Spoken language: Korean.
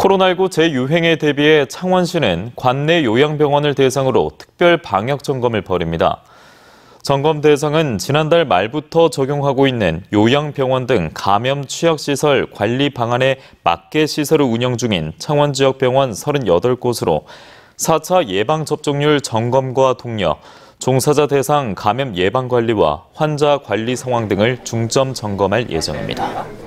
코로나19 재유행에 대비해 창원시는 관내 요양병원을 대상으로 특별 방역 점검을 벌입니다. 점검 대상은 지난달 말부터 적용하고 있는 요양병원 등 감염 취약시설 관리 방안에 맞게 시설을 운영 중인 창원 지역 병원 38곳으로 4차 예방접종률 점검과 동력, 종사자 대상 감염 예방관리와 환자 관리 상황 등을 중점 점검할 예정입니다.